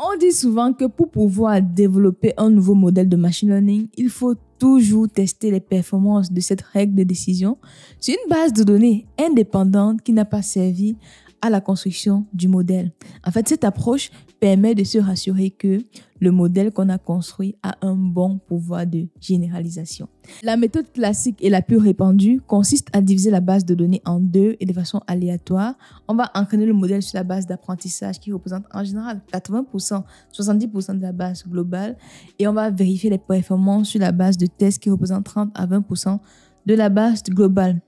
On dit souvent que pour pouvoir développer un nouveau modèle de machine learning, il faut toujours tester les performances de cette règle de décision sur une base de données indépendante qui n'a pas servi à la construction du modèle. En fait, cette approche permet de se rassurer que le modèle qu'on a construit a un bon pouvoir de généralisation. La méthode classique et la plus répandue consiste à diviser la base de données en deux et de façon aléatoire. On va entraîner le modèle sur la base d'apprentissage qui représente en général 80%, 70% de la base globale et on va vérifier les performances sur la base de tests qui représentent 30 à 20% de la base globale.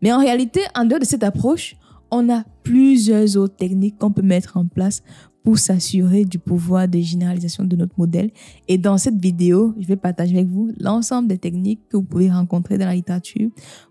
Mais en réalité, en dehors de cette approche, on a plusieurs autres techniques qu'on peut mettre en place pour s'assurer du pouvoir de généralisation de notre modèle. Et dans cette vidéo, je vais partager avec vous l'ensemble des techniques que vous pouvez rencontrer dans la littérature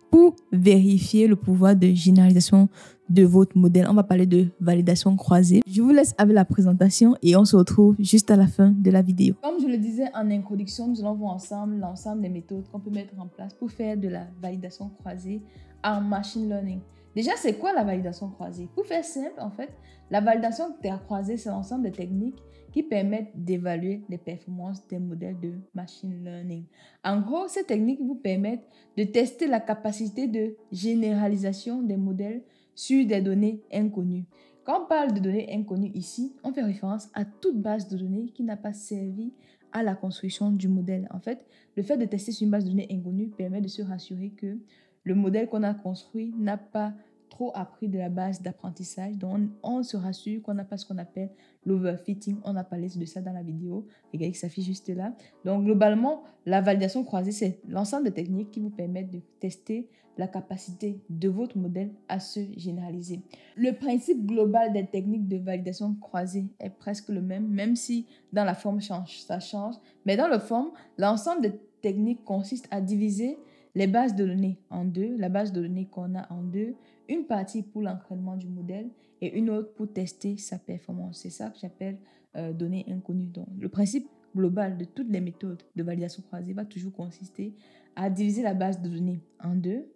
pour vérifier le pouvoir de généralisation de votre modèle. On va parler de validation croisée. Je vous laisse avec la présentation et on se retrouve juste à la fin de la vidéo. Comme je le disais en introduction, nous allons voir ensemble l'ensemble des méthodes qu'on peut mettre en place pour faire de la validation croisée en machine learning. Déjà, c'est quoi la validation croisée? Pour faire simple, en fait, la validation croisée, c'est l'ensemble des techniques qui permettent d'évaluer les performances des modèles de machine learning. En gros, ces techniques vous permettent de tester la capacité de généralisation des modèles sur des données inconnues. Quand on parle de données inconnues ici, on fait référence à toute base de données qui n'a pas servi à la construction du modèle. En fait, le fait de tester sur une base de données inconnue permet de se rassurer que le modèle qu'on a construit n'a pas trop appris de la base d'apprentissage. Donc, on se rassure qu'on n'a pas ce qu'on appelle l'overfitting. On a parlé de ça dans la vidéo. Regardez que ça s'affiche juste là. Donc, globalement, la validation croisée, c'est l'ensemble des techniques qui vous permettent de tester la capacité de votre modèle à se généraliser. Le principe global des techniques de validation croisée est presque le même, même si dans la forme ça change. Mais dans la forme, l'ensemble des techniques consiste à diviser les bases de données en deux, la base de données qu'on a en deux, une partie pour l'entraînement du modèle et une autre pour tester sa performance. C'est ça que j'appelle données inconnues. Donc, le principe global de toutes les méthodes de validation croisée va toujours consister à diviser la base de données en deux,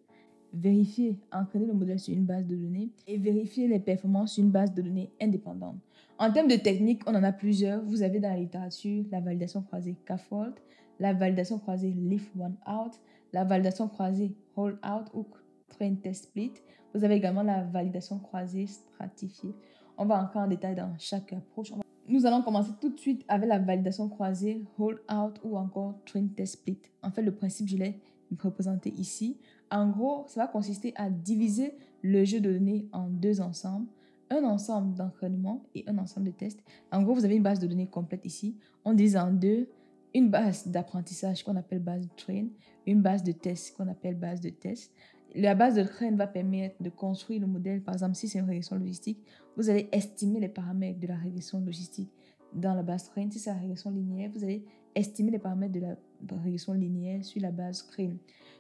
vérifier, entraîner le modèle sur une base de données et vérifier les performances sur une base de données indépendante. En termes de technique, on en a plusieurs. Vous avez dans la littérature la validation croisée K-fold, la validation croisée Leave One Out, la validation croisée Hold Out ou Train Test Split. Vous avez également la validation croisée stratifiée. On va encore en détail dans chaque approche. Nous allons commencer tout de suite avec la validation croisée Hold Out ou encore Train Test Split. En fait, le principe, je l'ai représenté ici. En gros, ça va consister à diviser le jeu de données en deux ensembles. Un ensemble d'entraînement et un ensemble de tests. En gros, vous avez une base de données complète ici. On divise en deux. Une base d'apprentissage qu'on appelle base de train, une base de test qu'on appelle base de test. La base de train va permettre de construire le modèle. Par exemple, si c'est une régression logistique, vous allez estimer les paramètres de la régression logistique dans la base train. Si c'est la régression linéaire, vous allez estimer les paramètres de la régression linéaire sur la base train.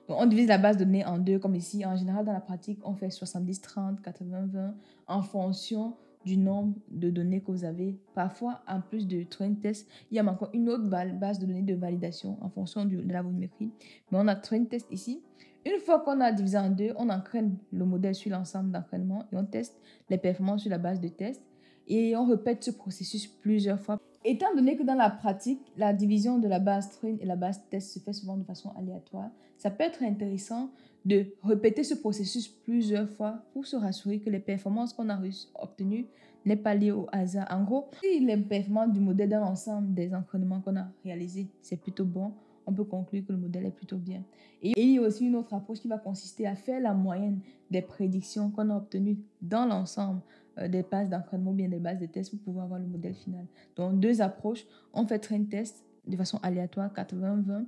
Donc, on divise la base de données en deux, comme ici. En général, dans la pratique, on fait 70, 30, 80, 20 en fonction du nombre de données que vous avez. Parfois, en plus de train test, il y a encore une autre base de données de validation en fonction de la volumétrie. Mais on a train test ici. Une fois qu'on a divisé en deux, on entraîne le modèle sur l'ensemble d'entraînement et on teste les performances sur la base de test. Et on répète ce processus plusieurs fois. Étant donné que dans la pratique, la division de la base train et la base test se fait souvent de façon aléatoire, ça peut être intéressant de répéter ce processus plusieurs fois pour se rassurer que les performances qu'on a obtenues n'est pas liées au hasard. En gros, si les performances du modèle dans l'ensemble des entraînements qu'on a réalisés, c'est plutôt bon, on peut conclure que le modèle est plutôt bien. Et il y a aussi une autre approche qui va consister à faire la moyenne des prédictions qu'on a obtenues dans l'ensemble des bases d'entraînement ou bien des bases de tests pour pouvoir avoir le modèle final. Donc, deux approches. On fait train test de façon aléatoire, 80-20.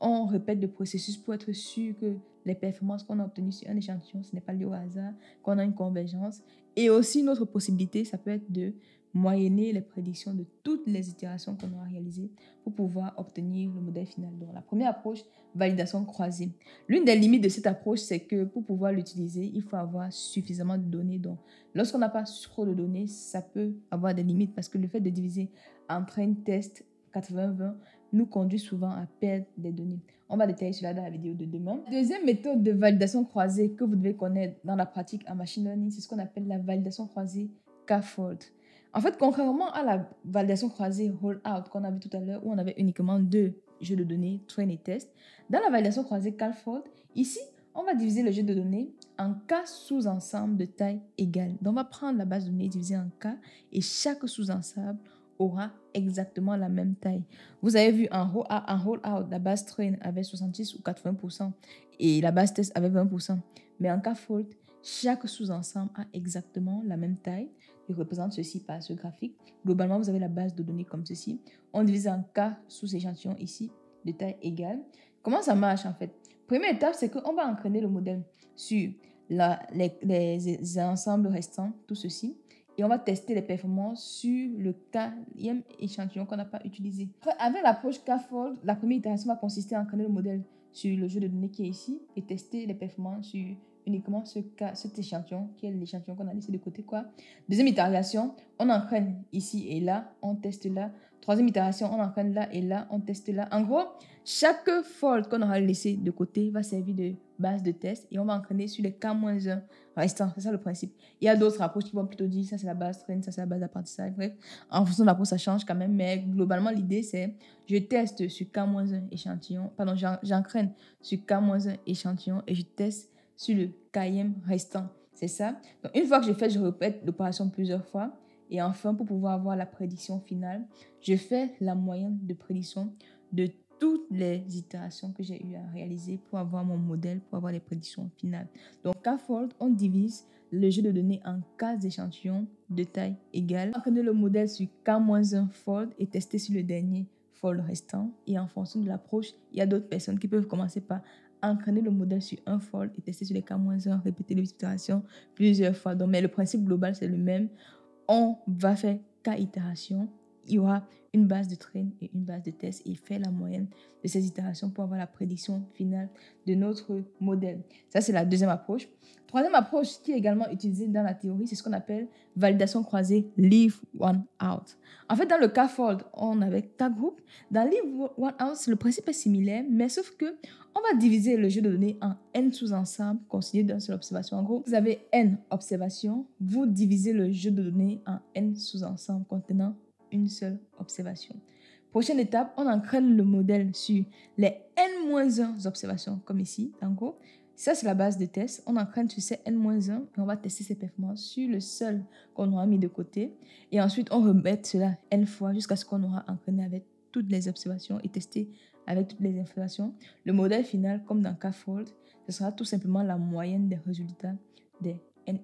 On répète le processus pour être sûr que les performances qu'on a obtenues sur un échantillon, ce n'est pas lié au hasard, qu'on a une convergence. Et aussi, une autre possibilité, ça peut être de moyenner les prédictions de toutes les itérations qu'on aura réalisées pour pouvoir obtenir le modèle final. Donc, la première approche, validation croisée. L'une des limites de cette approche, c'est que pour pouvoir l'utiliser, il faut avoir suffisamment de données. Donc, lorsqu'on n'a pas trop de données, ça peut avoir des limites parce que le fait de diviser en train test 80-20 nous conduit souvent à perdre des données. On va détailler cela dans la vidéo de demain. La deuxième méthode de validation croisée que vous devez connaître dans la pratique en machine learning, c'est ce qu'on appelle la validation croisée K-fold. En fait, contrairement à la validation croisée All-Out qu'on a vu tout à l'heure, où on avait uniquement 2 jeux de données, train et test, dans la validation croisée Call-Fault, ici, on va diviser le jeu de données en cas sous-ensemble de taille égale. Donc, on va prendre la base de données divisée en cas et chaque sous-ensemble aura exactement la même taille. Vous avez vu en Roll-Out, la base train avait 66 ou 80% et la base test avait 20%. Mais en Call-Fault, chaque sous-ensemble a exactement la même taille. Je représente ceci par ce graphique. Globalement, vous avez la base de données comme ceci. On divise en cas sous-échantillon ici de taille égale. Comment ça marche en fait? Première étape, c'est qu'on va entraîner le modèle sur les ensembles restants, tout ceci. Et on va tester les performances sur le 4e échantillon qu'on n'a pas utilisé. Après, avec l'approche Call-Fault, la première itération va consister à entraîner le modèle sur le jeu de données qui est ici et tester les performances sur uniquement cet échantillon qui est l'échantillon qu'on a laissé de côté. Deuxième itération, on entraîne ici et là, on teste là. Troisième itération, on entraîne là et là, on teste là. En gros, chaque fold qu'on aura laissé de côté va servir de base de test et on va entraîner sur les K-1 restants. C'est ça le principe. Il y a d'autres approches qui vont plutôt dire ça c'est la base train, ça c'est la base d'apprentissage. Bref, en fonction de l'approche, ça change quand même. Mais globalement, l'idée c'est je teste sur K-1 échantillon, pardon, j'entraîne sur K-1 échantillon et je teste sur le KM restant, c'est ça. Donc, une fois que j'ai fait, je répète l'opération plusieurs fois. Et enfin, pour pouvoir avoir la prédiction finale, je fais la moyenne de prédiction de toutes les itérations que j'ai eu à réaliser pour avoir mon modèle, pour avoir les prédictions finales. Donc, Call-Fault, on divise le jeu de données en cas d'échantillons de taille égale. Entraîner le modèle sur K-1 fold et tester sur le dernier fold restant. Et en fonction de l'approche, il y a d'autres personnes qui peuvent commencer par entraîner le modèle sur un fold et tester sur les K-1, répéter les itérations plusieurs fois. Donc, mais le principe global, c'est le même. On va faire K itérations. Il y aura une base de train et une base de test et faire la moyenne de ces itérations pour avoir la prédiction finale de notre modèle. Ça, c'est la deuxième approche. Troisième approche qui est également utilisée dans la théorie, c'est ce qu'on appelle validation croisée Leave One Out. En fait, dans le Call-Fault, on avait 4 groupes. Dans Leave One Out, le principe est similaire, mais sauf que on va diviser le jeu de données en n sous-ensembles considérés d'une seule observation. En gros, vous avez n observations, vous divisez le jeu de données en n sous-ensembles contenant une seule observation. Prochaine étape, on entraîne le modèle sur les n-1 observations, comme ici, en gros. Ça, c'est la base de test. On entraîne sur ces n-1 et on va tester ses performances sur le seul qu'on aura mis de côté. Et ensuite, on remet cela n fois jusqu'à ce qu'on aura entraîné avec toutes les observations et testé avec toutes les informations. Le modèle final, comme dans Call-Fault, ce sera tout simplement la moyenne des résultats des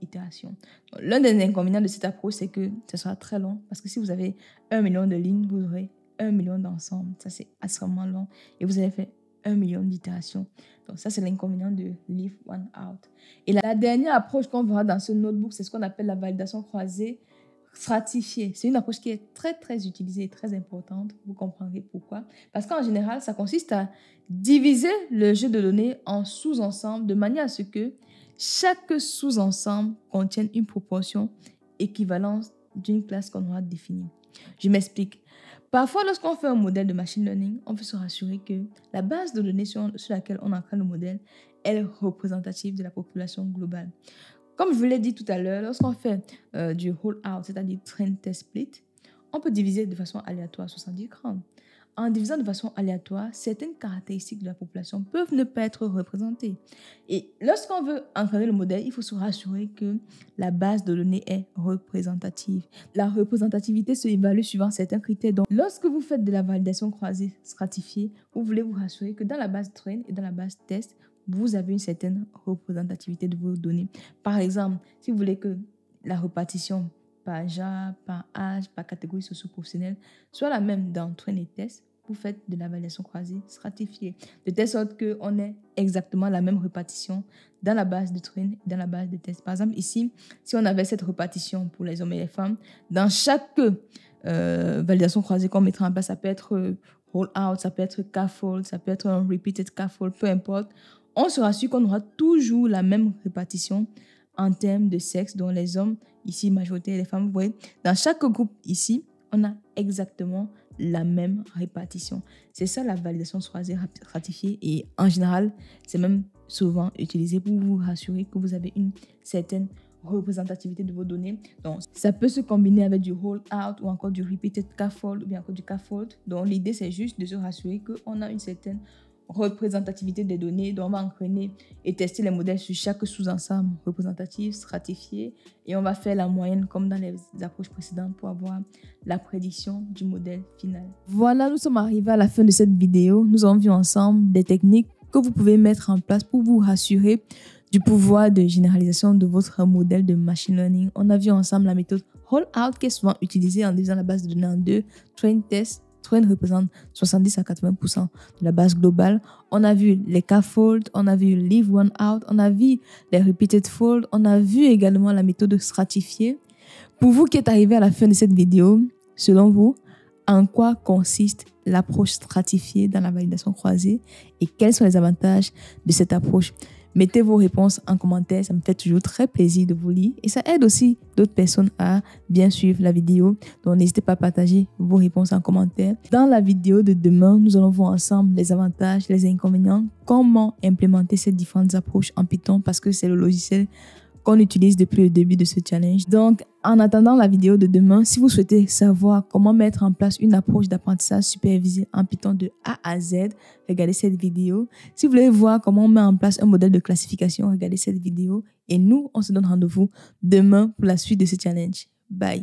itération. L'un des inconvénients de cette approche, c'est que ce sera très long parce que si vous avez 1 million de lignes, vous aurez 1 million d'ensembles. Ça, c'est extrêmement long et vous allez faire 1 million d'itérations. Donc, ça, c'est l'inconvénient de Leave One Out. Et la dernière approche qu'on verra dans ce notebook, c'est ce qu'on appelle la validation croisée stratifiée. C'est une approche qui est très, très utilisée et très importante. Vous comprendrez pourquoi. Parce qu'en général, ça consiste à diviser le jeu de données en sous-ensembles de manière à ce que chaque sous-ensemble contient une proportion équivalente d'une classe qu'on aura définie. Je m'explique. Parfois, lorsqu'on fait un modèle de machine learning, on veut se rassurer que la base de données sur laquelle on entraîne le modèle est représentative de la population globale. Comme je vous l'ai dit tout à l'heure, lorsqu'on fait du roll-out, c'est-à-dire train test split, on peut diviser de façon aléatoire 70 grammes. En divisant de façon aléatoire, certaines caractéristiques de la population peuvent ne pas être représentées. Et lorsqu'on veut entraîner le modèle, il faut se rassurer que la base de données est représentative. La représentativité se évalue suivant certains critères. Donc, lorsque vous faites de la validation croisée stratifiée, vous voulez vous rassurer que dans la base train et dans la base test, vous avez une certaine représentativité de vos données. Par exemple, si vous voulez que la répartition par genre, par âge, par catégorie socio-professionnelle, soit la même dans train et test, vous faites de la validation croisée stratifiée. De telle sorte qu'on ait exactement la même répartition dans la base de train et dans la base de test. Par exemple, ici, si on avait cette répartition pour les hommes et les femmes, dans chaque validation croisée qu'on mettra en place, ça peut être roll-out, ça peut être Call-Fault, ça peut être un repeated Call-Fault, peu importe, on se rassure qu'on aura toujours la même répartition en termes de sexe, dont les hommes, ici, majorité, les femmes, vous voyez, dans chaque groupe ici, on a exactement la même répartition. C'est ça la validation croisée stratifiée et en général, c'est même souvent utilisé pour vous rassurer que vous avez une certaine représentativité de vos données. Donc, ça peut se combiner avec du hold-out ou encore du repeated scaffold ou bien encore du scaffold. Donc, l'idée, c'est juste de se rassurer qu'on a une certaine représentativité des données. Donc, on va entraîner et tester les modèles sur chaque sous-ensemble représentatif, stratifié, et on va faire la moyenne comme dans les approches précédentes pour avoir la prédiction du modèle final. Voilà, nous sommes arrivés à la fin de cette vidéo. Nous avons vu ensemble des techniques que vous pouvez mettre en place pour vous rassurer du pouvoir de généralisation de votre modèle de machine learning. On a vu ensemble la méthode hold-out qui est souvent utilisée en divisant la base de données en deux, train test. Train représente 70 à 80% de la base globale. On a vu les scaffold, on a vu leave one out, on a vu les repeated fold, on a vu également la méthode stratifiée. Pour vous qui êtes arrivé à la fin de cette vidéo, selon vous, en quoi consiste l'approche stratifiée dans la validation croisée et quels sont les avantages de cette approche? Mettez vos réponses en commentaire, ça me fait toujours très plaisir de vous lire et ça aide aussi d'autres personnes à bien suivre la vidéo. Donc n'hésitez pas à partager vos réponses en commentaire. Dans la vidéo de demain, nous allons voir ensemble les avantages, les inconvénients, comment implémenter ces différentes approches en Python parce que c'est le logiciel qu'on utilise depuis le début de ce challenge. Donc, en attendant la vidéo de demain, si vous souhaitez savoir comment mettre en place une approche d'apprentissage supervisée en Python de A à Z, regardez cette vidéo. Si vous voulez voir comment on met en place un modèle de classification, regardez cette vidéo. Et nous, on se donne rendez-vous demain pour la suite de ce challenge. Bye!